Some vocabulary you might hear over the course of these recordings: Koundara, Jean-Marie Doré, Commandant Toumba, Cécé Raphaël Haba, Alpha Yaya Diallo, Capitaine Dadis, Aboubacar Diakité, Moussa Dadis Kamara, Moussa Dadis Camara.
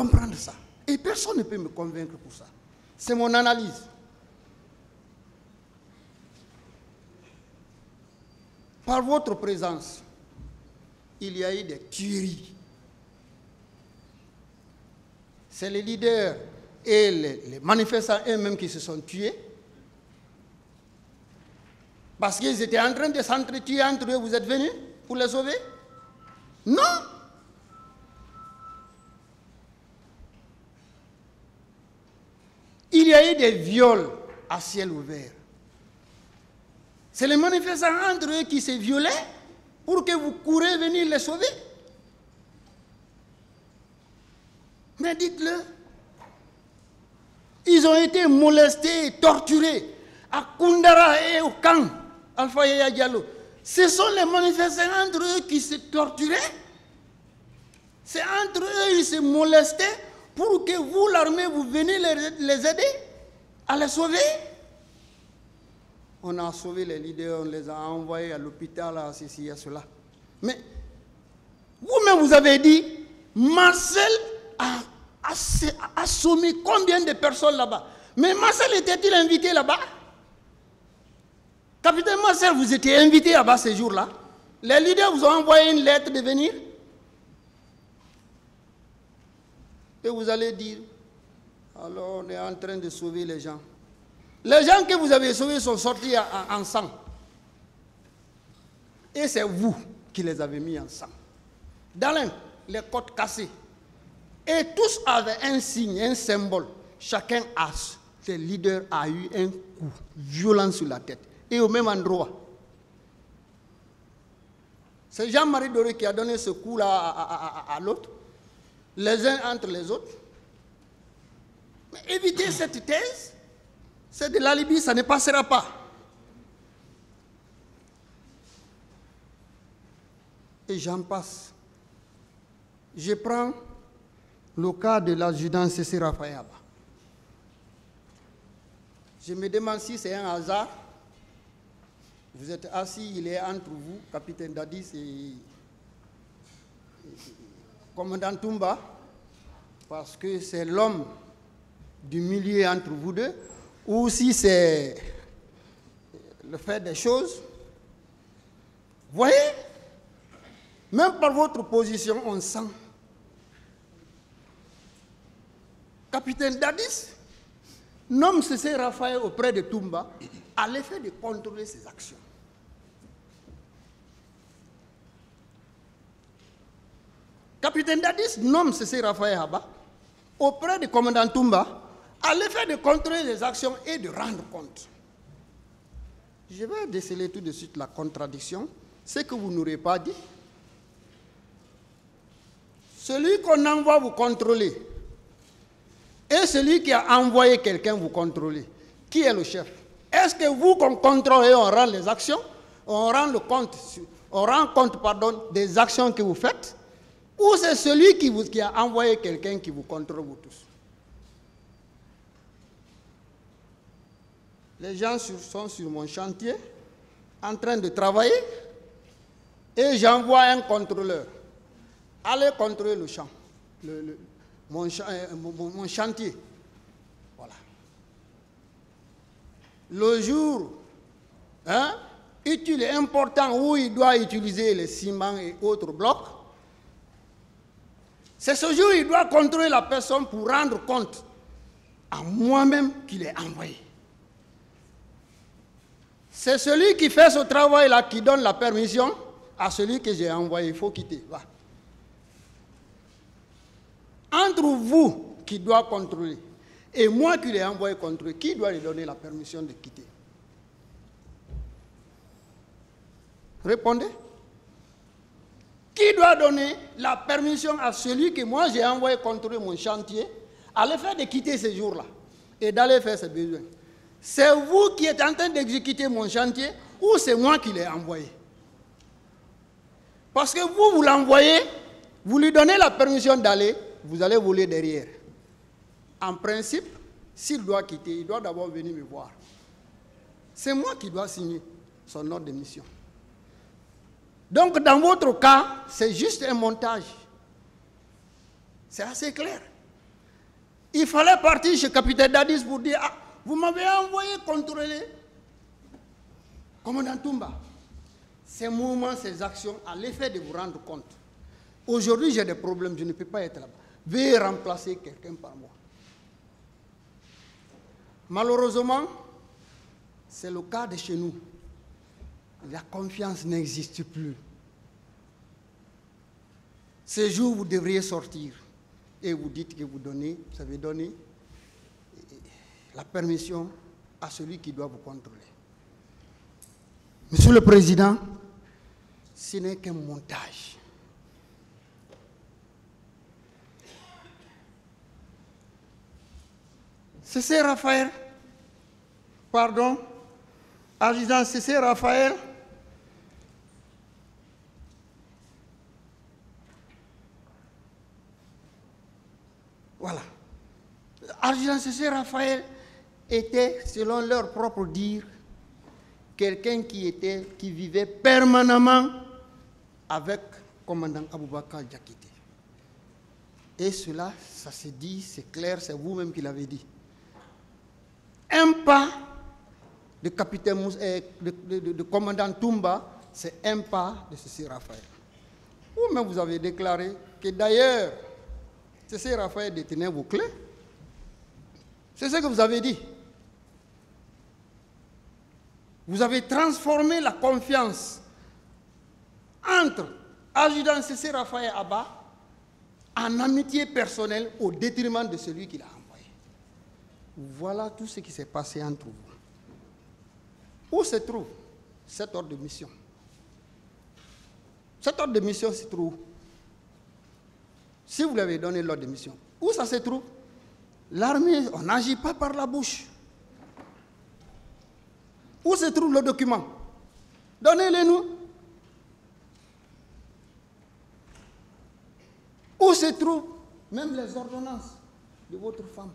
comprendre ça. Et personne ne peut me convaincre pour ça. C'est mon analyse. Par votre présence, il y a eu des tueries. C'est les leaders et les manifestants eux-mêmes qui se sont tués. Parce qu'ils étaient en train de s'entretuer entre eux, vous êtes venus pour les sauver? Non! Il y a eu des viols à ciel ouvert. C'est les manifestants entre eux qui se violaient pour que vous courez venir les sauver. Mais dites-le, ils ont été molestés et torturés à Koundara et au camp Alpha Yaya Diallo. Ce sont les manifestants entre eux qui se torturaient. C'est entre eux ils se molestaient pour que vous, l'armée, vous venez les aider à les sauver. On a sauvé les leaders, on les a envoyés à l'hôpital, à ceci, à cela. Mais vous-même, vous avez dit, Marcel a assommé combien de personnes là-bas? Mais Marcel était-il invité là-bas? Capitaine Marcel, vous étiez invité là-bas ces jours-là. Les leaders vous ont envoyé une lettre de venir. Et vous allez dire, alors on est en train de sauver les gens. Les gens que vous avez sauvés sont sortis en sang. Et c'est vous qui les avez mis en sang. D'Alain, les côtes cassées. Et tous avaient un signe, un symbole. Chacun a, le leader a eu un coup violent sur la tête. Et au même endroit. C'est Jean-Marie Doré qui a donné ce coup-là à l'autre. Les uns entre les autres. Mais évitez cette thèse, c'est de l'alibi, ça ne passera pas. Et j'en passe. Je prends le cas de l'adjudant Cécé Raphaël Haba. Je me demande si c'est un hasard. Vous êtes assis, il est entre vous, Capitaine Dadis et Commandant Toumba, parce que c'est l'homme du milieu entre vous deux, ou si c'est le fait des choses. Vous voyez, même par votre position, on sent. Capitaine Dadis nomme Cécé Raphaël auprès de Toumba à l'effet de contrôler ses actions. Capitaine Dadis nomme Cécé Raphaël Haba auprès du commandant Toumba à l'effet de contrôler les actions et de rendre compte. Je vais déceler tout de suite la contradiction, ce que vous n'aurez pas dit. Celui qu'on envoie vous contrôler et celui qui a envoyé quelqu'un vous contrôler, qui est le chef? Est-ce que vous qu'on contrôle et on rend les actions, on rend compte, des actions que vous faites? Ou c'est celui qui a envoyé quelqu'un qui vous contrôle, vous tous? Les gens sont sur mon chantier, en train de travailler, et j'envoie un contrôleur. Allez contrôler le champ, mon chantier. Voilà. Le jour utile et important où il doit utiliser les ciments et autres blocs, c'est ce jour où il doit contrôler la personne pour rendre compte à moi-même qu'il est envoyé. C'est celui qui fait ce travail-là qui donne la permission à celui que j'ai envoyé. Il faut quitter. Va. Entre vous qui doit contrôler et moi qui l'ai envoyé contrôler, qui doit lui donner la permission de quitter? Répondez. Qui doit donner la permission à celui que moi j'ai envoyé contrôler mon chantier à le faire de quitter ces jours-là et d'aller faire ses besoins? C'est vous qui êtes en train d'exécuter mon chantier ou c'est moi qui l'ai envoyé? Parce que vous, vous l'envoyez, vous lui donnez la permission d'aller, vous allez voler derrière. En principe, s'il doit quitter, il doit d'abord venir me voir. C'est moi qui dois signer son ordre de mission. Donc, dans votre cas, c'est juste un montage. C'est assez clair. Il fallait partir chez Capitaine Dadis pour dire « Ah, vous m'avez envoyé contrôler Commandant Toumba. » Ces mouvements, ces actions, à l'effet de vous rendre compte. Aujourd'hui, j'ai des problèmes, je ne peux pas être là-bas. Veuillez remplacer quelqu'un par moi. Malheureusement, c'est le cas de chez nous. La confiance n'existe plus. Ce jour, vous devriez sortir et vous dites que vous avez donné la permission à celui qui doit vous contrôler. Monsieur le Président, ce n'est qu'un montage. Cécé Raphaël, pardon, adjudant Cécé Raphaël était, selon leur propre dire, quelqu'un qui vivait permanemment avec le commandant Aboubacar Diakité. Et cela, ça se dit, c'est clair, c'est vous-même qui l'avez dit. Un pas de capitaine de commandant Toumba, c'est un pas de Cécé Raphaël. Vous-même, vous avez déclaré que d'ailleurs, Cécé Raphaël détenait vos clés. C'est ce que vous avez dit. Vous avez transformé la confiance entre adjudant Cécé Raphaël Haba en amitié personnelle au détriment de celui qui l'a envoyé. Voilà tout ce qui s'est passé entre vous. Où se trouve cet ordre de mission? Cet ordre de mission se trouve. Si vous l'avez donné l'ordre de mission, où ça se trouve? L'armée, on n'agit pas par la bouche. Où se trouve le document? Donnez-le-nous. Où se trouvent même les ordonnances de votre femme?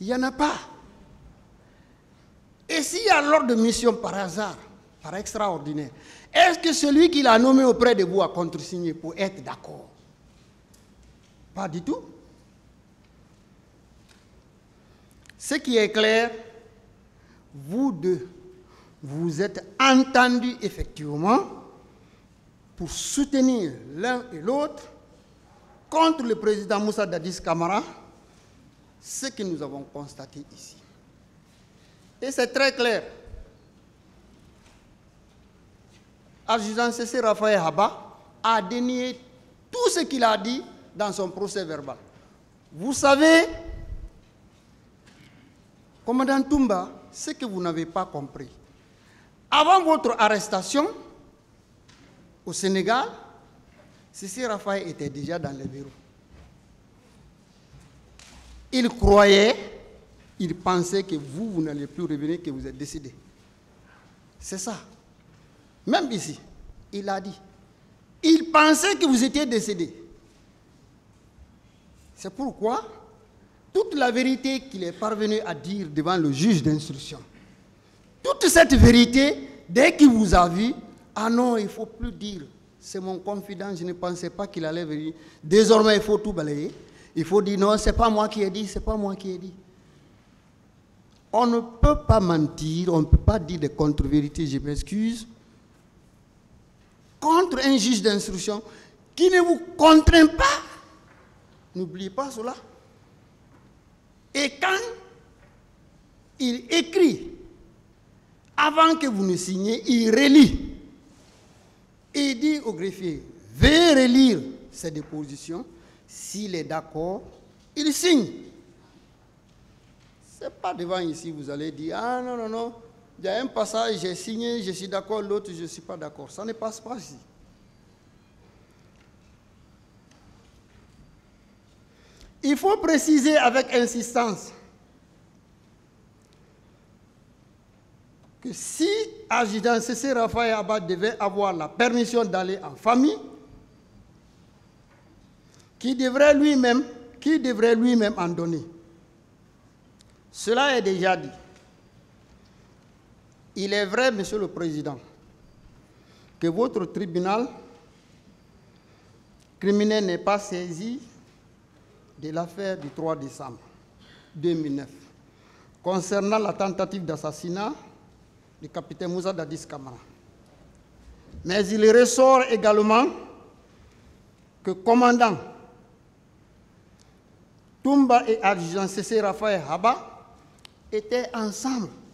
Il n'y en a pas. Et s'il y a l'ordre de mission par hasard, par extraordinaire, est-ce que celui qui l'a nommé auprès de vous a contresigné pour être d'accord? Pas du tout. Ce qui est clair, vous deux, vous êtes entendus effectivement pour soutenir l'un et l'autre contre le président Moussa Dadis Camara, ce que nous avons constaté ici. Et c'est très clair. Adjudant Cécé Raphaël Haba a dénié tout ce qu'il a dit dans son procès verbal. Vous savez, commandant Toumba, ce que vous n'avez pas compris. Avant votre arrestation au Sénégal, Cécé Raphaël était déjà dans les bureaux. Il croyait, il pensait que vous n'allez plus revenir, que vous êtes décidé. C'est ça. Même ici, il a dit. Il pensait que vous étiez décédé. C'est pourquoi toute la vérité qu'il est parvenu à dire devant le juge d'instruction, toute cette vérité, dès qu'il vous a vu, ah non, il ne faut plus dire, c'est mon confident, je ne pensais pas qu'il allait venir. Désormais, il faut tout balayer. Il faut dire non, c'est pas moi qui ai dit, c'est pas moi qui ai dit. On ne peut pas mentir, on ne peut pas dire des contre-vérités, je m'excuse, contre un juge d'instruction qui ne vous contraint pas. N'oubliez pas cela. Et quand il écrit, avant que vous ne signiez, il relit. Il dit au greffier, veuillez relire ses dépositions. S'il est d'accord, il signe. Ce n'est pas devant ici, vous allez dire, ah non, non, non, il y a un passage, j'ai signé, je suis d'accord, l'autre, je ne suis pas d'accord. Ça ne passe pas ici. Il faut préciser avec insistance que si adjudant Cécé Raphaël Haba devait avoir la permission d'aller en famille, qui devrait lui-même en donner. Cela est déjà dit. Il est vrai, Monsieur le Président, que votre tribunal criminel n'est pas saisi de l'affaire du 3 décembre 2009 concernant la tentative d'assassinat du capitaine Moussa Dadis Kamara. Mais il ressort également que commandant Toumba et adjudant Cécé Raphaël Haba étaient ensemble